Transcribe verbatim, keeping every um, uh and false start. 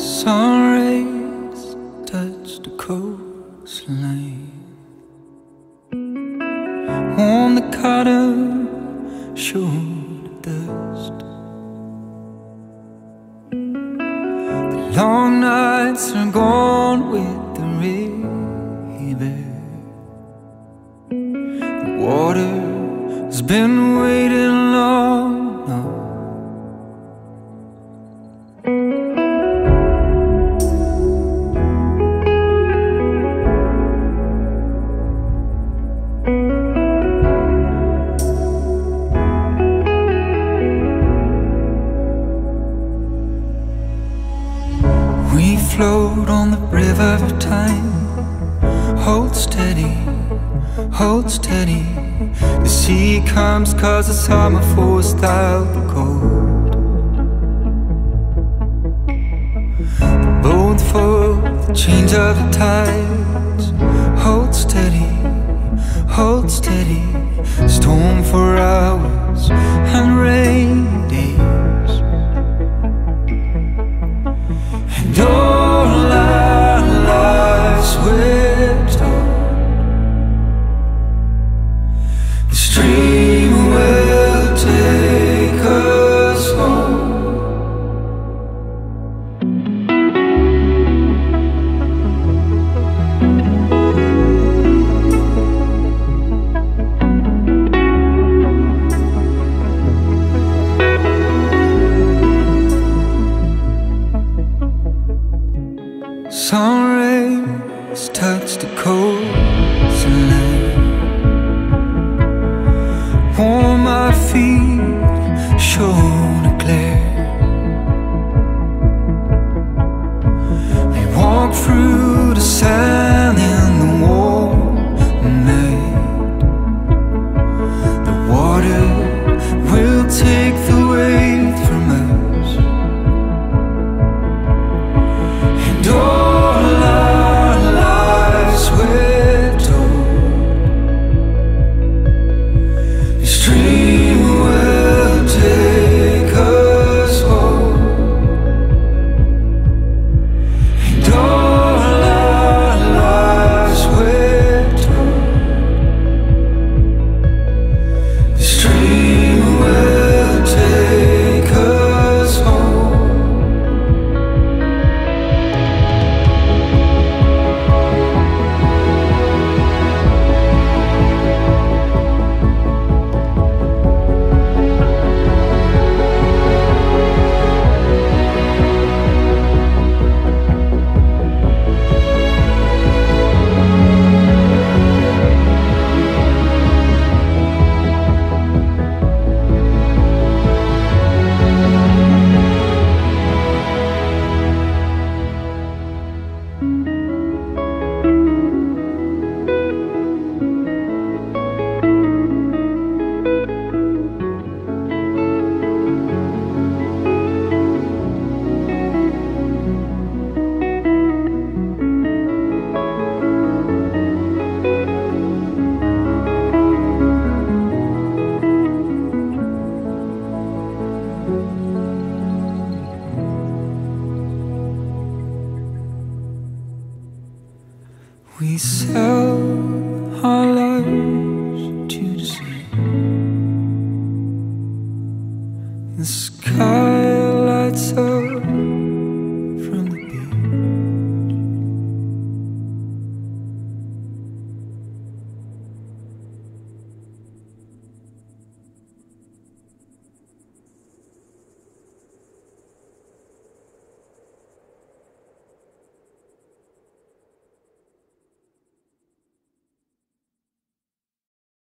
Sun rays touch the coastline, on the cotton showed dust. The long nights are gone with the river. The water's been waiting long enough. We float on the river of time. Hold steady, hold steady. The sea comes cause the summer forced out the cold. The boat for the change of the tides. Hold steady, hold steady. Storm for hours and rain days. Sun rays touch the coastline, warm my feet, shoulder glare. We walk through the sand in the warm night. The water will take the weight from us. And oh, we sail high.